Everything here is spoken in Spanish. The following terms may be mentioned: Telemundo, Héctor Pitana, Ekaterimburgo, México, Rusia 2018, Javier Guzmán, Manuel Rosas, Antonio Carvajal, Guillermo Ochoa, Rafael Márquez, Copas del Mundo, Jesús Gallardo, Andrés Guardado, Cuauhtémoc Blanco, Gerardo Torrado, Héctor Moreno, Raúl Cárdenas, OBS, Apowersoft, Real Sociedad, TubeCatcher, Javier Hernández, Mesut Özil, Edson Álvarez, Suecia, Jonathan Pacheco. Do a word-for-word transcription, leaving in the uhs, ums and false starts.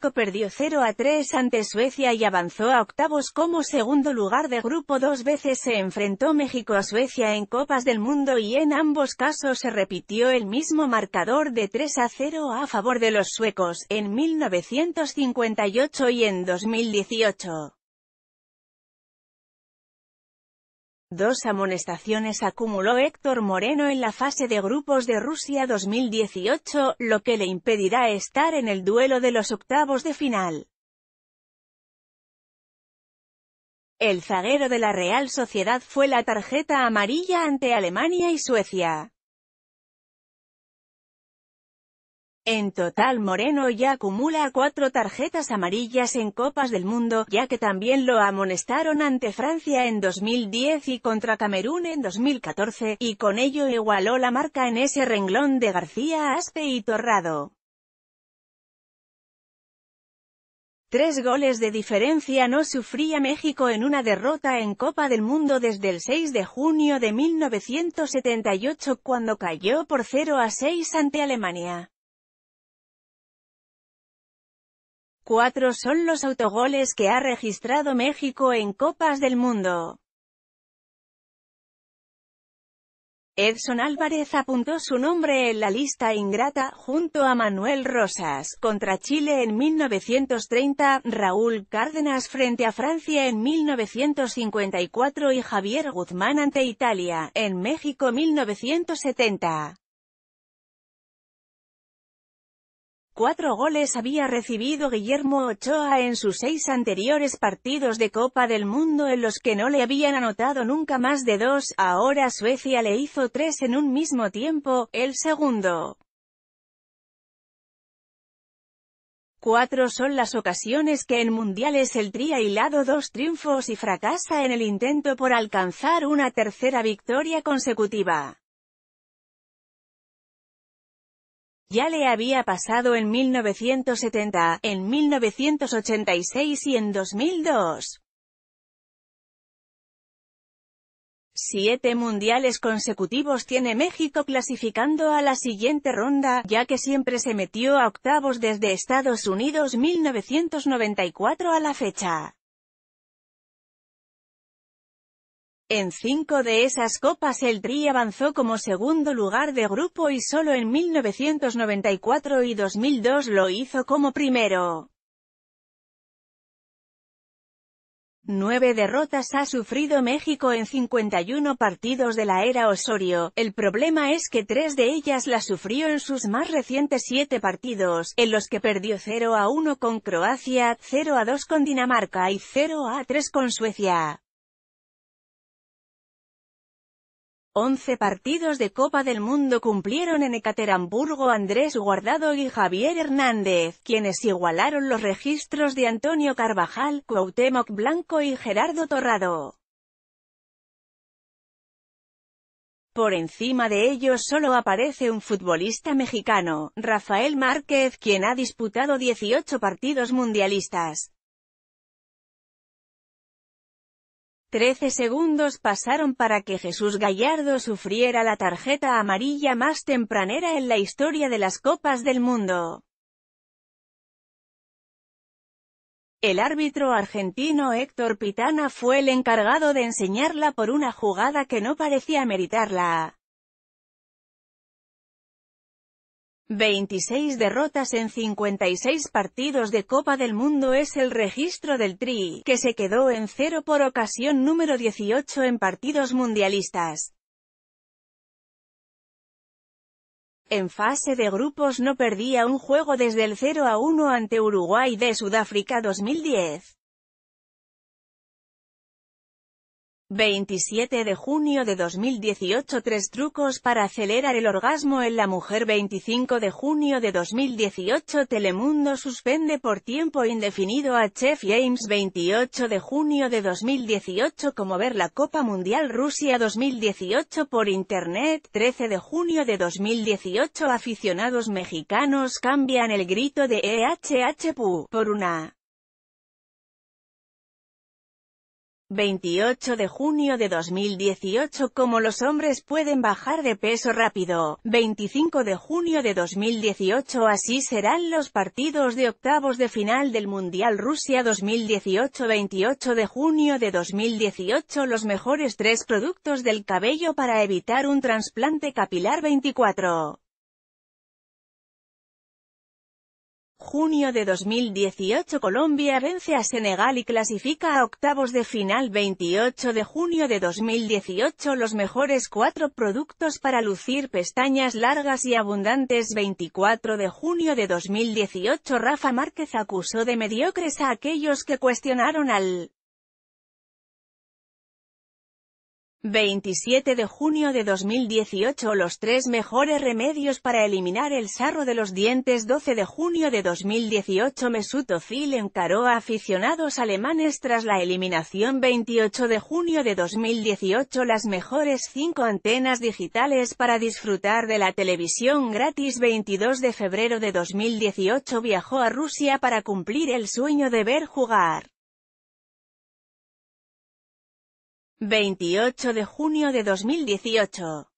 México perdió cero a tres ante Suecia y avanzó a octavos como segundo lugar de grupo. Dos veces se enfrentó México a Suecia en Copas del Mundo y en ambos casos se repitió el mismo marcador de tres a cero a favor de los suecos, en mil novecientos cincuenta y ocho y en dos mil dieciocho. Dos amonestaciones acumuló Héctor Moreno en la fase de grupos de Rusia dos mil dieciocho, lo que le impedirá estar en el duelo de los octavos de final. El zaguero de la Real Sociedad fue la tarjeta amarilla ante Alemania y Suecia. En total Moreno ya acumula cuatro tarjetas amarillas en Copas del Mundo, ya que también lo amonestaron ante Francia en dos mil diez y contra Camerún en dos mil catorce, y con ello igualó la marca en ese renglón de García, Aspe y Torrado. Tres goles de diferencia no sufría México en una derrota en Copa del Mundo desde el seis de junio de mil novecientos setenta y ocho, cuando cayó por cero a seis ante Alemania. Cuatro son los autogoles que ha registrado México en Copas del Mundo. Edson Álvarez apuntó su nombre en la lista ingrata, junto a Manuel Rosas, contra Chile en mil novecientos treinta, Raúl Cárdenas frente a Francia en mil novecientos cincuenta y cuatro y Javier Guzmán ante Italia, en México mil novecientos setenta. Cuatro goles había recibido Guillermo Ochoa en sus seis anteriores partidos de Copa del Mundo, en los que no le habían anotado nunca más de dos. Ahora Suecia le hizo tres en un mismo tiempo, el segundo. Cuatro son las ocasiones que en mundiales el Tri ha hilado dos triunfos y fracasa en el intento por alcanzar una tercera victoria consecutiva. Ya le había pasado en mil novecientos setenta, en mil novecientos ochenta y seis y en dos mil dos. Siete mundiales consecutivos tiene México clasificando a la siguiente ronda, ya que siempre se metió a octavos desde Estados Unidos mil novecientos noventa y cuatro a la fecha. En cinco de esas copas el Tri avanzó como segundo lugar de grupo y solo en mil novecientos noventa y cuatro y dos mil dos lo hizo como primero. Nueve derrotas ha sufrido México en cincuenta y uno partidos de la era Osorio. El problema es que tres de ellas las sufrió en sus más recientes siete partidos, en los que perdió cero a uno con Croacia, cero a dos con Dinamarca y cero a tres con Suecia. once partidos de Copa del Mundo cumplieron en Ekaterimburgo Andrés Guardado y Javier Hernández, quienes igualaron los registros de Antonio Carvajal, Cuauhtémoc Blanco y Gerardo Torrado. Por encima de ellos solo aparece un futbolista mexicano, Rafael Márquez, quien ha disputado dieciocho partidos mundialistas. Trece segundos pasaron para que Jesús Gallardo sufriera la tarjeta amarilla más tempranera en la historia de las Copas del Mundo. El árbitro argentino Héctor Pitana fue el encargado de enseñarla por una jugada que no parecía meritarla. veintiséis derrotas en cincuenta y seis partidos de Copa del Mundo es el registro del Tri, que se quedó en cero por ocasión número dieciocho en partidos mundialistas. En fase de grupos no perdía un juego desde el cero a uno ante Uruguay de Sudáfrica dos mil diez. veintisiete de junio de dos mil dieciocho tres trucos para acelerar el orgasmo en la mujer. Veinticinco de junio de dos mil dieciocho Telemundo suspende por tiempo indefinido a Chef James. Veintiocho de junio de dos mil dieciocho Cómo ver la Copa Mundial Rusia dos mil dieciocho por internet. Trece de junio de dos mil dieciocho Aficionados mexicanos cambian el grito de E H H P U por una veintiocho de junio de dos mil dieciocho Cómo los hombres pueden bajar de peso rápido, veinticinco de junio de dos mil dieciocho Así serán los partidos de octavos de final del Mundial Rusia dos mil dieciocho, veintiocho de junio de dos mil dieciocho Los mejores tres productos del cabello para evitar un trasplante capilar, veinticuatro de junio de dos mil dieciocho Colombia vence a Senegal y clasifica a octavos de final, veintiocho de junio de dos mil dieciocho Los mejores cuatro productos para lucir pestañas largas y abundantes, veinticuatro de junio de dos mil dieciocho Rafa Márquez acusó de mediocres a aquellos que cuestionaron al veintisiete de junio de dos mil dieciocho Los tres mejores remedios para eliminar el sarro de los dientes, doce de junio de dos mil dieciocho Mesut Özil encaró a aficionados alemanes tras la eliminación, veintiocho de junio de dos mil dieciocho Las mejores cinco antenas digitales para disfrutar de la televisión gratis, veintidós de febrero de dos mil dieciocho Viajó a Rusia para cumplir el sueño de ver jugar, veintiocho de junio de dos mil dieciocho.